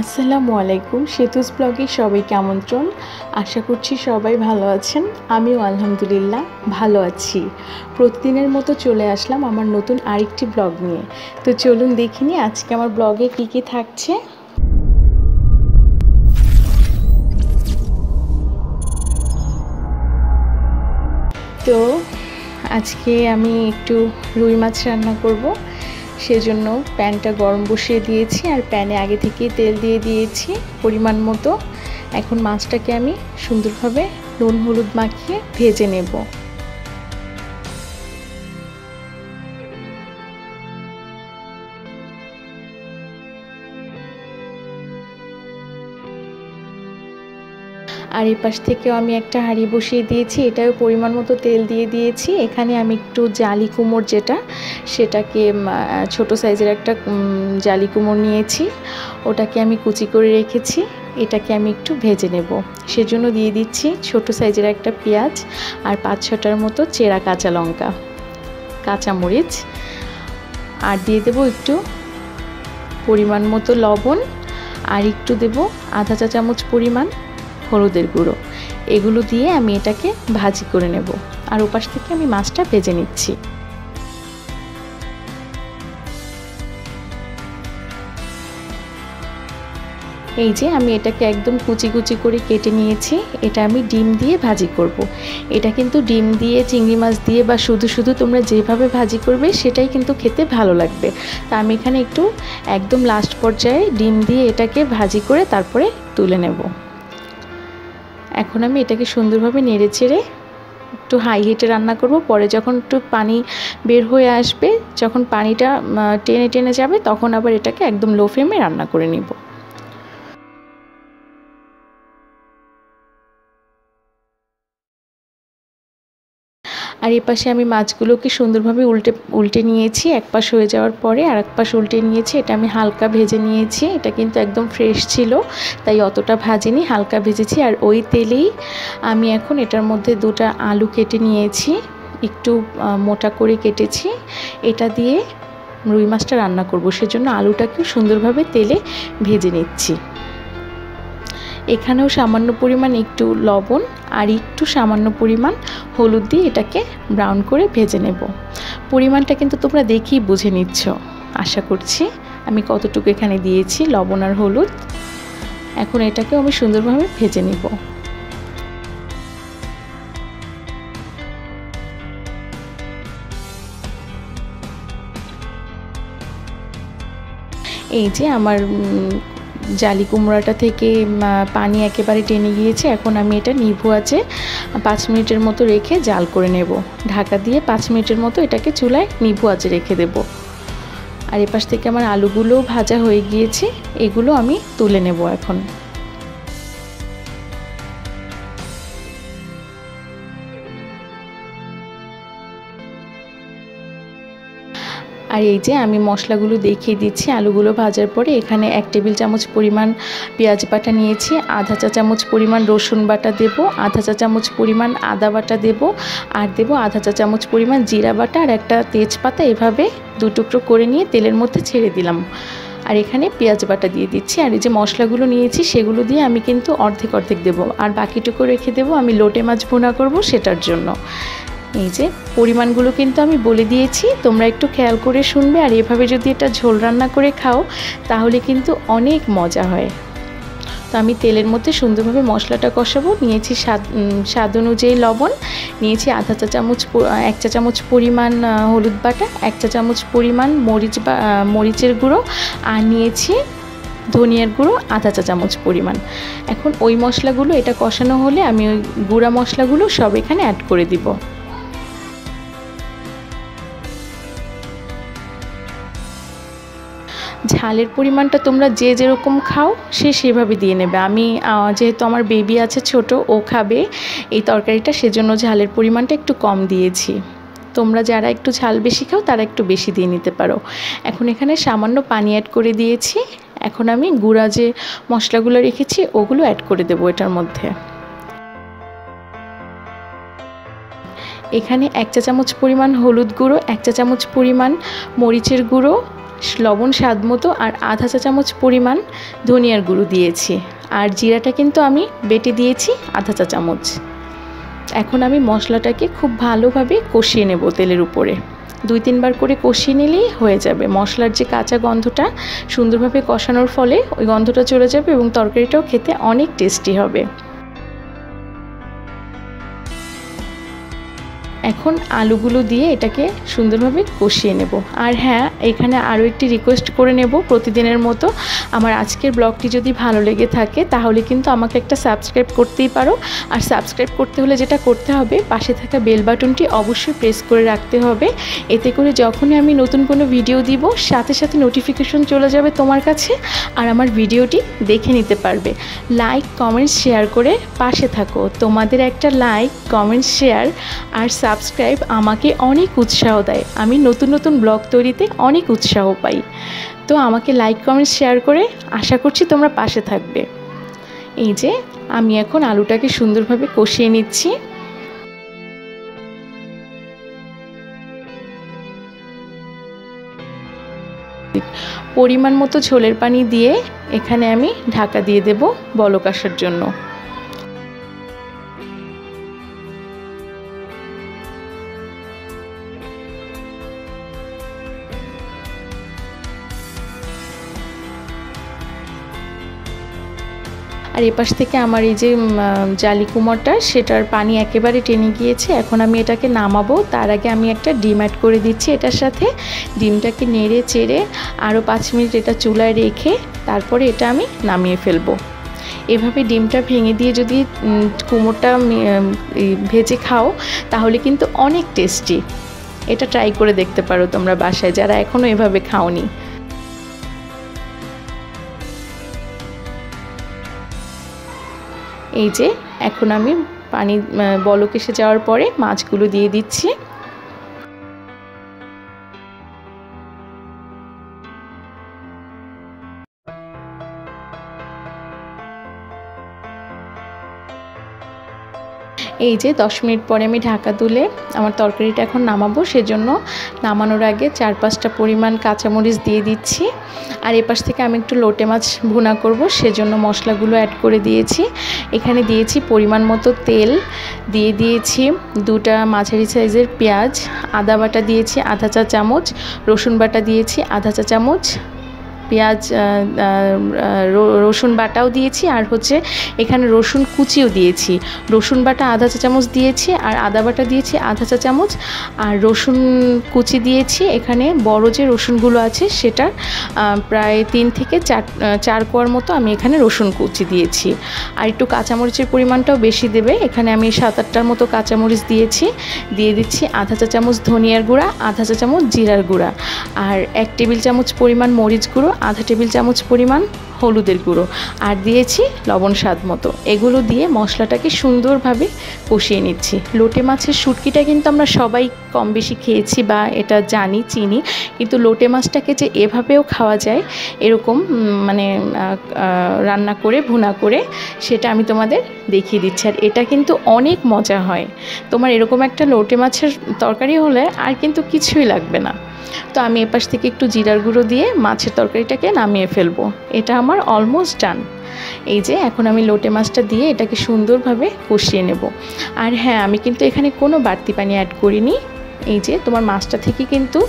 আসসালামু আলাইকুম সেতুস ব্লগে সবাইকে আমন্ত্রণ। আশা করছি সবাই ভালো আছেন, আমিও আলহামদুলিল্লাহ ভালো আছি। প্রতিদিনের মতো চলে আসলাম আমার নতুন আরেকটি ব্লগ নিয়ে। তো চলুন দেখিনি আজকে আমার ব্লগে কী কী থাকছে। তো আজকে আমি একটু রুই মাছ রান্না করব, সেজন্য প্যানটা গরম বসিয়ে দিয়েছি আর প্যানে আগে থেকেই তেল দিয়ে দিয়েছি পরিমাণ মতো। এখন মাছটাকে আমি সুন্দরভাবে নুন হলুদ মাখিয়ে ভেজে নেব। আর এই পাশ থেকেও আমি একটা হাঁড়ি বসিয়ে দিয়েছি, এটাও পরিমাণ মতো তেল দিয়ে দিয়েছি। এখানে আমি একটু জালি কুমুড় যেটা, সেটাকে ছোট সাইজের একটা জালি কুমুড় নিয়েছি, ওটাকে আমি কুচি করে রেখেছি, এটাকে আমি একটু ভেজে নেব। সেজন্য দিয়ে দিচ্ছি ছোট সাইজের একটা পেঁয়াজ আর 5-6টার মতো চেরা কাঁচা লঙ্কা, কাঁচামরিচ, আর দিয়ে দেবো একটু পরিমাণ মতো লবণ, আর একটু দেবো আধা চা চামচ পরিমাণ হলুদের গুঁড়ো। এগুলো দিয়ে আমি এটাকে ভাজি করে নেব। আর ওপাশ থেকে আমি মাছটা ভেজে নিচ্ছি। এই যে আমি এটাকে একদম কুচি কুচি করে কেটে নিয়েছি। এটা আমি ডিম দিয়ে ভাজি করব। এটা কিন্তু ডিম দিয়ে, চিংড়ি মাছ দিয়ে বা শুধু শুধু তোমরা যেভাবে ভাজি করবে সেটাই কিন্তু খেতে ভালো লাগবে। তা আমি এখানে একটু একদম লাস্ট পর্যায়ে ডিম দিয়ে এটাকে ভাজি করে তারপরে তুলে নেব। এখন আমি এটাকে সুন্দরভাবে নেড়ে চেড়ে একটু হাই হিটে রান্না করব। পরে যখন একটু পানি বের হয়ে আসবে, যখন পানিটা টেনে টেনে যাবে, তখন আবার এটাকে একদম লো ফ্লেমে রান্না করে নিব। আর এ পাশে আমি মাছগুলোকে সুন্দরভাবে উল্টে নিয়েছি। এক পাশ হয়ে যাওয়ার পরে আর এক পাশ উল্টে নিয়েছি। এটা আমি হালকা ভেজে নিয়েছি, এটা কিন্তু একদম ফ্রেশ ছিল, তাই অতটা ভাজিনি, হালকা ভেজেছি। আর ওই তেলেই আমি এখন এটার মধ্যে 2টা আলু কেটে নিয়েছি, একটু মোটা করে কেটেছি। এটা দিয়ে রুই মাছটা রান্না করব, সেজন্য আলুটাকেও সুন্দরভাবে তেলে ভেজে নিচ্ছি। এখানেও সামান্য পরিমাণ একটু লবণ আর একটু সামান্য পরিমাণ হলুদ দিয়ে এটাকে ব্রাউন করে ভেজে নেব। পরিমাণটা কিন্তু তোমরা দেখেই বুঝে নিচ্ছ আশা করছি আমি কতটুকু এখানে দিয়েছি লবণ আর হলুদ। এখন এটাকেও আমি সুন্দরভাবে ভেজে নেব। এই যে আমার জালি কুমড়াটা থেকে পানি একেবারে টেনে গিয়েছে। এখন আমি এটা নিভু আছে 5 মিনিটের মতো রেখে জাল করে নেব। ঢাকা দিয়ে 5 মিনিটের মতো এটাকে চুলায় নিভু আছে রেখে দেব। আর এপাশ থেকে আমার আলুগুলোও ভাজা হয়ে গিয়েছে, এগুলো আমি তুলে নেব। এখন আর এই যে আমি মশলাগুলো দেখিয়ে দিচ্ছি আলুগুলো ভাজার পরে। এখানে 1 টেবিল চামচ পরিমাণ পেঁয়াজ বাটা নিয়েছি, আধা চা চামচ পরিমাণ রসুন বাটা দেব, আধা চা চামচ পরিমাণ আদা বাটা দেব, আর দেব আধা চা চামচ পরিমাণ জিরা বাটা আর একটা তেজপাতা। এভাবে 2 টুকরো করে নিয়ে তেলের মধ্যে ছেড়ে দিলাম। আর এখানে পেঁয়াজ বাটা দিয়ে দিচ্ছি। আর এই যে মশলাগুলো নিয়েছি সেগুলো দিয়ে আমি কিন্তু অর্ধেক দেব, আর বাকিটুকু রেখে দেব আমি লোটে মাছ ভুনা করব সেটার জন্য। এই যে পরিমাণগুলো কিন্তু আমি বলে দিয়েছি, তোমরা একটু খেয়াল করে শুনবে। আর এভাবে যদি এটা ঝোল রান্না করে খাও তাহলে কিন্তু অনেক মজা হয়। তো আমি তেলের মধ্যে সুন্দরভাবে মশলাটা কষাবো। নিয়েছি স্বাদ অনুযায়ী লবণ, নিয়েছি আধা চা চামচ 1 চা চামচ পরিমাণ হলুদ বাটা, 1 চা চামচ পরিমাণ মরিচের গুঁড়ো, আর নিয়েছি ধনিয়ার গুঁড়ো আধা চা চামচ পরিমাণ। এখন ওই মশলাগুলো এটা কষানো হলে আমি ওই গুঁড়া মশলাগুলো সব এখানে অ্যাড করে দিব। ঝালের পরিমাণটা তোমরা যে যেরকম খাও সে সেভাবে দিয়ে নেবে। আমি যেহেতু আমার বেবি আছে ছোট, ও খাবে এই তরকারিটা, সেজন্য ঝালের পরিমাণটা একটু কম দিয়েছি। তোমরা যারা একটু ঝাল বেশি খাও তারা একটু বেশি দিয়ে নিতে পারো। এখন এখানে সামান্য পানি অ্যাড করে দিয়েছি। এখন আমি গুঁড়া যে মশলাগুলো রেখেছি ওগুলো অ্যাড করে দেবো এটার মধ্যে। এখানে 1 চা চামচ পরিমাণ হলুদ গুঁড়ো, 1 চা চামচ পরিমাণ মরিচের গুঁড়ো, লবণ স্বাদ মতো আর আধা চা চামচ পরিমাণ ধনিয়ার গুঁড়ো দিয়েছি আর জিরাটা কিন্তু আমি বেটে দিয়েছি আধা চা চামচ। এখন আমি মশলাটাকে খুব ভালোভাবে কষিয়ে নেব তেলের উপরে, দুই তিনবার করে কষিয়ে নিলেই হয়ে যাবে। মশলার যে কাঁচা গন্ধটা সুন্দরভাবে কষানোর ফলে ওই গন্ধটা চলে যাবে এবং তরকারিটাও খেতে অনেক টেস্টি হবে। এখন আলুগুলো দিয়ে এটাকে সুন্দরভাবে কষিয়ে নেব। আর হ্যাঁ, এখানে আরও একটি রিকোয়েস্ট করে নেব, প্রতিদিনের মতো আমার আজকের ব্লগটি যদি ভালো লেগে থাকে তাহলে কিন্তু আমাকে একটা সাবস্ক্রাইব করতেই পারো। আর সাবস্ক্রাইব করতে হলে যেটা করতে হবে, পাশে থাকা বেল বাটনটি অবশ্যই প্রেস করে রাখতে হবে, এতে করে যখনই আমি নতুন কোনো ভিডিও দিব সাথে সাথে নোটিফিকেশন চলে যাবে তোমার কাছে আর আমার ভিডিওটি দেখে নিতে পারবে। লাইক কমেন্টস শেয়ার করে পাশে থাকো, তোমাদের একটা লাইক কমেন্টস শেয়ার আর সাবস্ক্রাইব আমাকে অনেক উৎসাহ দেয়, আমি নতুন নতুন ব্লগ তৈরিতে অনেক উৎসাহ পাই। তো আমাকে লাইক কমেন্ট শেয়ার করে আশা করছি তোমরা পাশে থাকবে। এই যে আমি এখন আলুটাকে সুন্দরভাবে কষিয়ে নিচ্ছি। পরিমাণ মতো ঝোলের পানি দিয়ে এখানে আমি ঢাকা দিয়ে দেব বলক আসার জন্য। আর এপাশ থেকে আমার এই যে জালি কুমড়টা, সেটার পানি একেবারে টেনে গিয়েছে। এখন আমি এটাকে নামাবো, তার আগে আমি একটা ডিম অ্যাড করে দিচ্ছি এটার সাথে। ডিমটাকে নেড়ে চেড়ে আরও 5 মিনিট এটা চুলায় রেখে তারপরে এটা আমি নামিয়ে ফেলবো। এভাবে ডিমটা ভেঙে দিয়ে যদি কুমড়টা ভেজে খাও তাহলে কিন্তু অনেক টেস্টি, এটা ট্রাই করে দেখতে পারো তোমরা বাসায় যারা এখনও এভাবে খাওনি। এই যে এখন আমি পানি বলক এসে যাওয়ার পরে মাছগুলো দিয়ে দিচ্ছি। এই যে 10 মিনিট পরে আমি ঢাকা তুলে আমার তরকারিটা এখন নামাবো, সেজন্য নামানোর আগে 4-5টা পরিমাণ কাঁচামরিচ দিয়ে দিচ্ছি। আর এপাশ থেকে আমি একটু লোটে মাছ ভুনা করব, সেজন্য মশলাগুলো অ্যাড করে দিয়েছি। এখানে দিয়েছি পরিমাণ মতো তেল, দিয়ে দিয়েছি 2টা মাঝারি সাইজের পেঁয়াজ, আদা বাটা দিয়েছি আধা চা চামচ, রসুন বাটা দিয়েছি আধা চা চামচ, রসুন বাটাও দিয়েছি আর হচ্ছে এখানে রসুন কুচিও দিয়েছি। রসুন বাটা আধা চা চামচ দিয়েছি আর আদা বাটা দিয়েছি আধা চা চামচ আর রসুন কুচি দিয়েছি। এখানে বড় যে রসুনগুলো আছে সেটার প্রায় 3 থেকে 4 কোয়ার মতো আমি এখানে রসুন কুচি দিয়েছি। আর একটু কাঁচামরিচের পরিমাণটাও বেশি দেবে, এখানে আমি 7-8টার মতো কাঁচামরিচ দিয়েছি। দিয়ে দিচ্ছি আধা চা চামচ ধনিয়ার গুঁড়া, আধা চা চামচ জিরার গুঁড়া আর 1 টেবিল চামচ পরিমাণ মরিচ গুঁড়ো, আধা টেবিল চামচ পরিমাণ হলুদের গুঁড়ো আর দিয়েছি লবণ স্বাদ মতো। এগুলো দিয়ে মশলাটাকে সুন্দরভাবে কষিয়ে নিচ্ছি। লোটে মাছের শুটকিটা কিন্তু আমরা সবাই কম বেশি খেয়েছি বা এটা জানি, চিনি, কিন্তু লোটে মাছটাকে যে এভাবেও খাওয়া যায় এরকম মানে রান্না করে ভুনা করে, সেটা আমি তোমাদের দেখিয়ে দিচ্ছি। আর এটা কিন্তু অনেক মজা হয়, তোমার এরকম একটা লোটে মাছের তরকারি হলে আর কিন্তু কিছুই লাগবে না। তো আমি এপাশ থেকে একটু জিরার গুঁড়ো দিয়ে মাছের তরকারিটাকে নামিয়ে ফেলবো, এটা আমার অলমোস্ট ডান। এই যে এখন আমি লোটে মাছটা দিয়ে এটাকে সুন্দরভাবে কষিয়ে নেব। আর হ্যাঁ, আমি কিন্তু এখানে কোনো বাড়তি পানি অ্যাড করিনি। এই যে তোমার মাছটা থেকে কিন্তু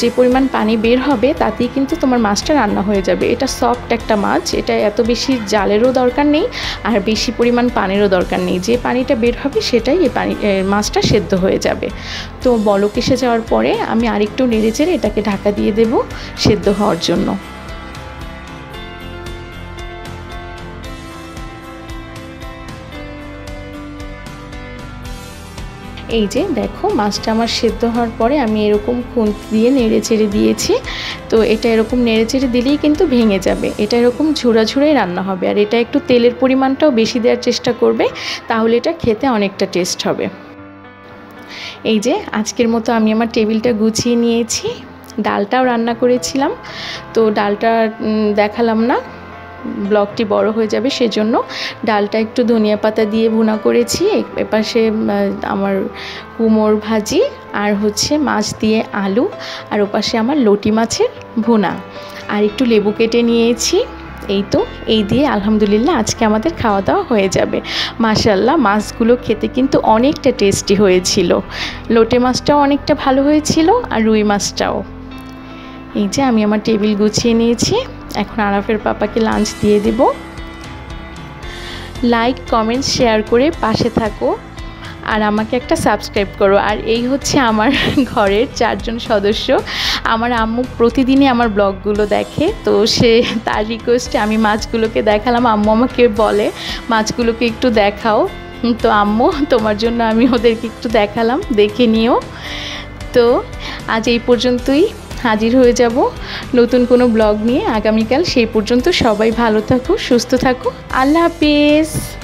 যে পরিমাণ পানি বের হবে তাতেই কিন্তু তোমার মাছটা রান্না হয়ে যাবে। এটা সফট একটা মাছ, এটা এত বেশি জালেরও দরকার নেই আর বেশি পরিমাণ পানিরও দরকার নেই, যে পানিটা বের হবে সেটাই এই পানি মাছটা সেদ্ধ হয়ে যাবে। তো বলক এসে যাওয়ার পরে আমি আরেকটু নেড়ে চেড়ে এটাকে ঢাকা দিয়ে দেব সেদ্ধ হওয়ার জন্য। এই যে দেখো মাছটা আমার সেদ্ধ হওয়ার পরে আমি এরকম খুন্তি দিয়ে নেড়ে চেড়ে দিয়েছি। তো এটা এরকম নেড়ে চেড়ে দিলেই কিন্তু ভেঙে যাবে, এটা এরকম ঝুড়া ঝুড়াই রান্না হবে। আর এটা একটু তেলের পরিমাণটাও বেশি দেওয়ার চেষ্টা করবে, তাহলে এটা খেতে অনেকটা টেস্ট হবে। এই যে আজকের মতো আমি আমার টেবিলটা গুছিয়ে নিয়েছি। ডালটাও রান্না করেছিলাম, তো ডালটা দেখালাম না, ব্লগটি বড় হয়ে যাবে সেজন্য ডালটা একটু ধনিয়া পাতা দিয়ে ভুনা করেছি। এপাশে আমার কুমড় ভাজি আর হচ্ছে মাছ দিয়ে আলু, আর ওপাশে আমার লোটি মাছের ভুনা, আর একটু লেবু কেটে নিয়েছি। এই তো এই দিয়ে আলহামদুলিল্লাহ আজকে আমাদের খাওয়া দাওয়া হয়ে যাবে। মাশাআল্লাহ মাছগুলো খেতে কিন্তু অনেকটা টেস্টি হয়েছিল, লোটে মাছটাও অনেকটা ভালো হয়েছিল আর রুই মাছটাও। এই যে আমি আমার টেবিল গুছিয়ে নিয়েছি, এখন আরাফের পাপাকে লাঞ্চ দিয়ে দেব। লাইক কমেন্ট শেয়ার করে পাশে থাকো আর আমাকে একটা সাবস্ক্রাইব করো। আর এই হচ্ছে আমার ঘরের চারজন সদস্য। আমার আম্মু প্রতিদিনই আমার ব্লগগুলো দেখে, তো সে তার রিকোয়েস্টে আমি মাছগুলোকে দেখালাম। আম্মু আমাকে বলে মাছগুলোকে একটু দেখাও, তো আম্মু তোমার জন্য আমি ওদেরকে একটু দেখালাম, দেখে নিও। তো আজ এই পর্যন্তই, হাজির হয়ে যাব নতুন কোনো ব্লগ নিয়ে আগামীকাল। সেই পর্যন্ত সবাই ভালো থাকো, সুস্থ থাকো। আল্লাহ হাফেজ।